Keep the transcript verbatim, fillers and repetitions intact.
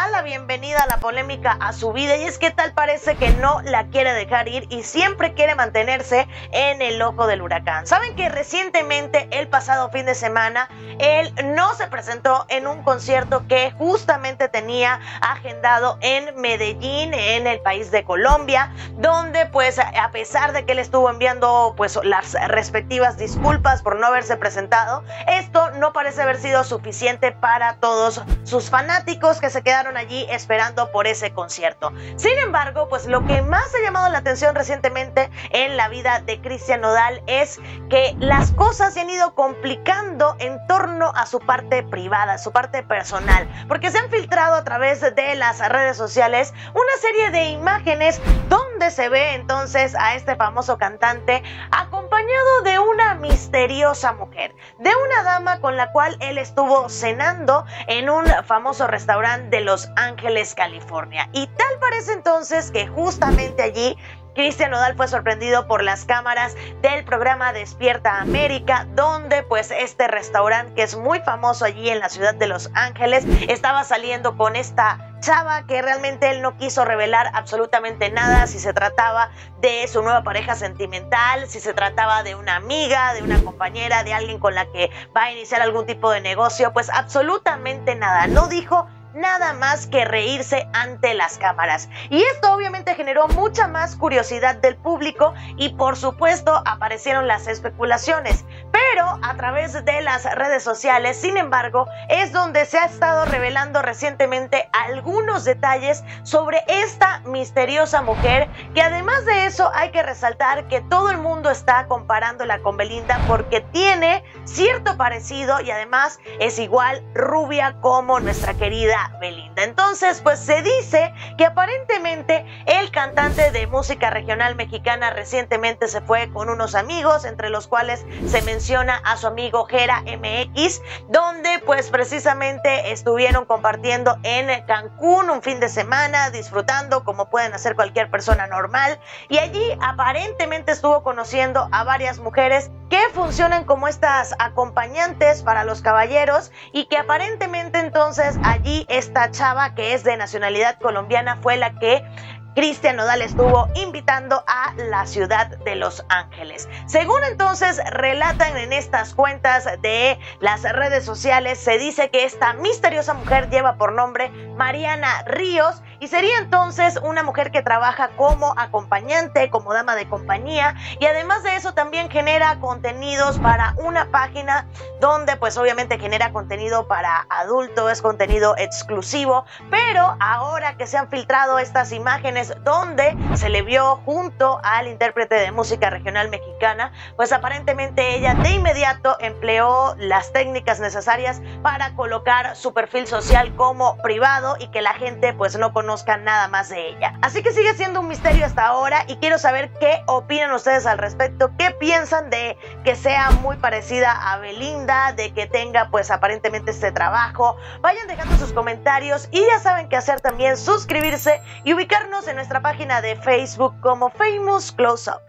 da la bienvenida a la polémica a su vida, y es que tal parece que no la quiere dejar ir y siempre quiere mantenerse en el ojo del huracán. Saben que recientemente, el pasado fin de semana, él no se presentó en un concierto que justamente tenía agendado en Medellín, en el país de Colombia, donde pues a pesar de que él estuvo enviando pues las respectivas disculpas por no haberse presentado, esto no parece haber sido suficiente para todos sus fanáticos que se quedaron allí esperando por ese concierto. Sin embargo, pues lo que más ha llamado la atención recientemente en la vida de Christian Nodal es que las cosas se han ido complicando en torno a su parte privada, a su parte personal, porque se han filtrado a través de las redes sociales una serie de imágenes donde se ve entonces a este famoso cantante acompañado de una misteriosa mujer, de una dama con la cual él estuvo cenando en un famoso restaurante de Los Ángeles, California. Y tal parece entonces que justamente allí Christian Nodal fue sorprendido por las cámaras del programa Despierta América, donde pues este restaurante, que es muy famoso allí en la ciudad de Los Ángeles, estaba saliendo con esta chava que realmente él no quiso revelar absolutamente nada, si se trataba de su nueva pareja sentimental, si se trataba de una amiga, de una compañera, de alguien con la que va a iniciar algún tipo de negocio, pues absolutamente nada, no dijo nada más que reírse ante las cámaras. Y esto obviamente generó mucha más curiosidad del público y por supuesto aparecieron las especulaciones. Pero a través de las redes sociales, sin embargo, es donde se ha estado revelando recientemente algunos detalles sobre esta misteriosa mujer, que además de eso hay que resaltar que todo el mundo está comparándola con Belinda porque tiene cierto parecido y además es igual rubia como nuestra querida Belinda. Entonces pues se dice que aparentemente el cantante de música regional mexicana recientemente se fue con unos amigos, entre los cuales se menciona a su amigo Gera M X, donde pues precisamente estuvieron compartiendo en Cancún un fin de semana, disfrutando como pueden hacer cualquier persona normal, y allí aparentemente estuvo conociendo a varias mujeres que funcionan como estas acompañantes para los caballeros, y que aparentemente entonces allí esta chava, que es de nacionalidad colombiana, fue la que Christian Nodal estuvo invitando a la ciudad de Los Ángeles. Según entonces relatan en estas cuentas de las redes sociales, se dice que esta misteriosa mujer lleva por nombre Mariana Ríos, y sería entonces una mujer que trabaja como acompañante, como dama de compañía, y además de eso también genera contenidos para una página donde pues obviamente genera contenido para adultos, es contenido exclusivo. Pero ahora que se han filtrado estas imágenes donde se le vio junto al intérprete de música regional mexicana, pues aparentemente ella de inmediato empleó las técnicas necesarias para colocar su perfil social como privado y que la gente pues no conozca nada más de ella. Así que sigue siendo un misterio hasta ahora, y quiero saber qué opinan ustedes al respecto, qué piensan de que sea muy parecida a Belinda, de que tenga pues aparentemente este trabajo. Vayan dejando sus comentarios y ya saben qué hacer también, suscribirse y ubicarnos en nuestra página de Facebook como Famous Close-Up.